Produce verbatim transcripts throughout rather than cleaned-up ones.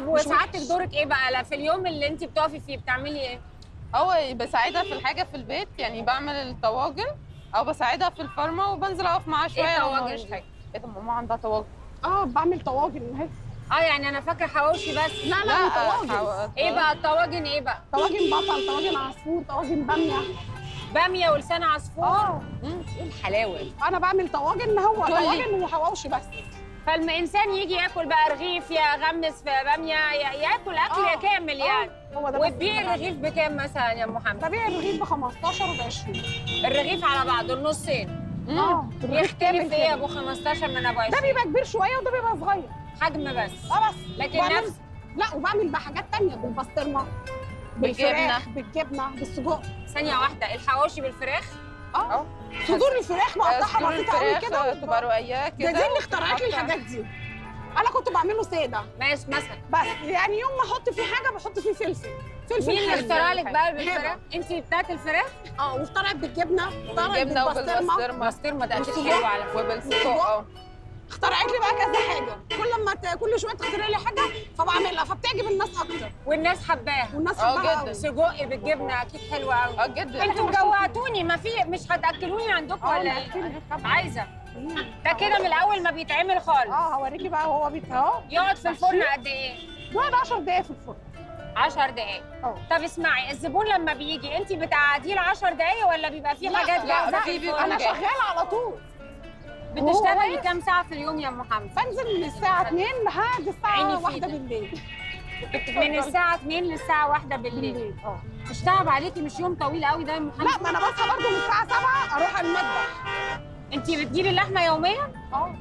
طب وساعتك دورك ايه بقى في اليوم اللي انت بتقفي فيه؟ بتعملي ايه؟ اه بساعدها في الحاجه في البيت، يعني بعمل الطواجن او بساعدها في الفرمه وبنزل اقف معاها شويه. ايه طواجن؟ حاجه ايه ده، ماما عندها طواجن. اه بعمل طواجن اهي. اه يعني انا فاكره حواوشي بس. لا لا طواجن. ايه بقى الطواجن؟ ايه بقى؟ طواجن بطل، طواجن عصفور، طواجن باميه. باميه ولسان عصفور. اه ايه الحلاوه. انا بعمل طواجن، هو طواجن وحواوشي بس. فالإنسان يجي ياكل بقى رغيف، يا غمس في باميه، ياكل اكل آه. كامل يعني. هو ده. وتبيع الرغيف بكام مثلا يا ام محمد؟ ببيع الرغيف ب خمستاشر وب عشرين. الرغيف على بعضه النصين. اه يختلف ايه ابو خمستاشر من ابو عشرين؟ ده بيبقى كبير شويه وده بيبقى صغير. حجم بس. اه بس. لكن وبعمل... نفس. لا وبعمل بحاجات ثانيه، بالبسطرمه، بالفراخ، بالجبنه، بالسجق. ثانيه واحده، الحواوشي بالفراخ؟ اه صدور الفراخ مقطعها بسيطه قوي كده تبقى رقيقه كده. ده دي اللي اخترعت لي الحاجات دي، انا كنت بعمله ساده ماشي مثلا، بس يعني يوم ما احط فيه حاجه بحط فيه فلفل. فلفل مين اللي اخترع لك بقى بالفراخ؟ انت بتاعت الفراخ؟ اه واخترعت بالجبنه، اخترعت بالبسطرمه. البسطرمه ده اكيد حلو على فكره. وبالسجق اه اخترعت لي بقى كذا حاجه، كل ما كل شويه تخترع لي حاجه فبعملها فبتعجب الناس اكتر والناس حباها. والناس حباها جدا. سجق بالجبنه اكيد حلوه قوي. اه جدا. انتوا جوعتوني، ما في مش هتاكلوني عندكم ولا ايه؟ عايزه ده كده من الاول ما بيتعمل خالص. اه هوريكي بقى وهو بيتهو. يقعد في الفرن قد ايه؟ بيقعد عشر دقايق في الفرن. عشر دقايق. اه طب اسمعي، الزبون لما بيجي انت بتقعديه ل عشر دقايق ولا بيبقى في حاجات جاهزه؟ انا شغاله على طول. بتشتغلي كام ساعة في اليوم يا ام محمد؟ بنزل من الساعة اتنين لحد الساعة واحدة بالليل. من الساعة اتنين للساعة واحدة بالليل. اه مش تعب عليكي؟ مش يوم طويل قوي ده يا ام محمد؟ لا ما انا بصحى برضه من الساعة سبعة اروح على المطبخ. انت بتجيبي اللحمة يوميا؟ اه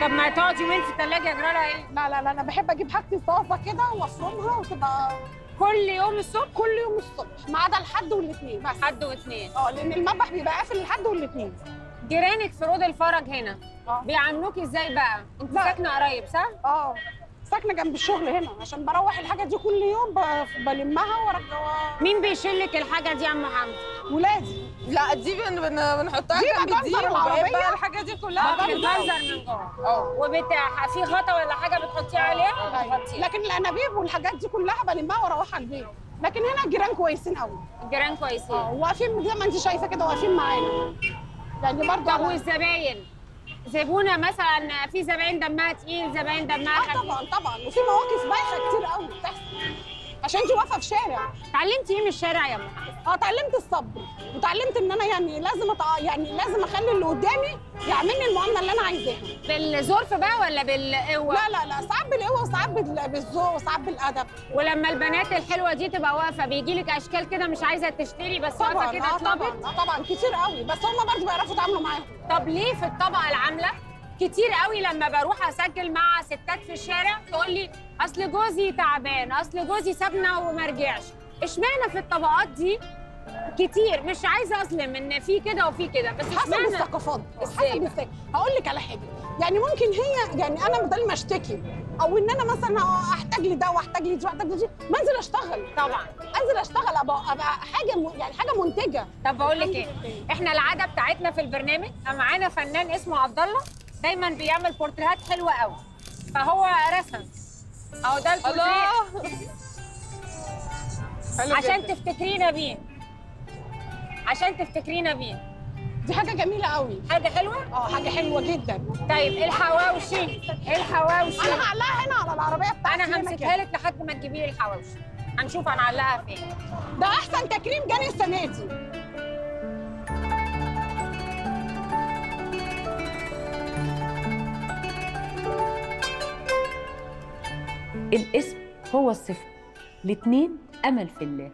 طب ما تقعدي يومين في الثلاجة اجرى لها ايه؟ لا لا لا انا بحب اجيب حاجتي طازة كده وافرمها وتبقى كل يوم الصبح. كل يوم الصبح ما عدا الحد والاثنين بس. حد واثنين. اه لأن المطبخ بيبقى قافل الحد والاثنين. جيرانك في رود الفرج هنا آه. بيعاملوكي ازاي بقى؟ انت ساكنه قريب صح؟ اه ساكنه جنب الشغل هنا، عشان بروح الحاجه دي كل يوم بلمها وارجعها. مين بيشيلك الحاجه دي يا ام محمد؟ ولادي. لا دي بنحطها جنب دي وبقى الحاجه دي كلها بتتبذر من جوه. اه وبتاع في غطا ولا حاجه بتحطيه عليها؟ بتغطيه. لكن الانابيب والحاجات دي كلها بلمها واروحها البيت. لكن هنا الجيران كويسين قوي. الجيران كويسين. اه واقفين زي ما انت شايفه كده، واقفين معانا. يعني برضه. طب والزباين؟ زبونه مثلا في زباين دمها تقيل، زباين دمها خفيف. اه طبعا طبعا، وفي مواقف بايخه كتير قوي بتحصل عشان انت واقفه في شارع. اتعلمتي ايه من الشارع يا ام محمد؟ اه اتعلمت الصبر، وتعلمت ان انا يعني لازم أطع... يعني لازم اخلي اللي قدامي يعملني المعامله اللي انا عايزاها. بالظرف بقى ولا بالقوه؟ لا لا لا ساعات بالقوه وساعات بالذوق وساعات بالادب. ولما البنات الحلوه دي تبقى واقفه بيجي لك اشكال كده مش عايزه تشتري بس واقفه كده اطلبت؟ طبعا طبعا طبعا كتير قوي، بس هم برضه بيعرفوا يتعاملوا معاهم. طب ليه في الطبقه العامله كتير قوي لما بروح اسجل مع ستات في الشارع تقول لي اصل جوزي تعبان، اصل جوزي سابنا وما رجعش؟ اشمعنى في الطبقات دي كتير؟ مش عايزه اظلم ان في كده وفي كده، بس حسب الثقافات. حسب الثقافه. هقول لك على حاجه، يعني ممكن هي يعني انا بدل ما اشتكي او ان انا مثلا احتاج لي ده واحتاج لي دي واحتاج لي دي بنزل اشتغل. طبعا انزل اشتغل ابقى, أبقى حاجه م... يعني حاجه منتجه. طب بقول لك ايه، احنا العاده بتاعتنا في البرنامج معانا فنان اسمه عبد الله دايما بيعمل بورتريهات حلوه قوي، فهو رسم اهو ده البورتريه عشان تفتكرينا بيه. عشان تفتكرينا بيه دي حاجه جميله قوي. حاجه حلوه. اه حاجه حلوه جدا. طيب الحواوشي، الحواوشي انا هعلقها هنا على العربيه بتاعتي، انا همسكها لك لحد ما تجيبي لي الحواوشي، هنشوف هنعلقها فين. ده احسن تكريم جاني السنه دي. الاسم هو الصفر، الاتنين أمل في الله،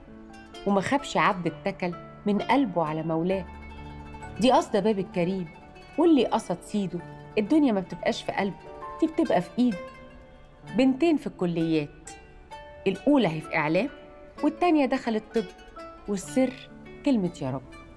وما خابش عبد اتكل من قلبه على مولاه. دي قصده باب الكريم، واللي قصد سيده الدنيا ما بتبقاش في قلبه، دي بتبقى في إيده. بنتين في الكليات، الأولى هي في إعلام والتانية دخلت طب، والسر كلمة يا رب.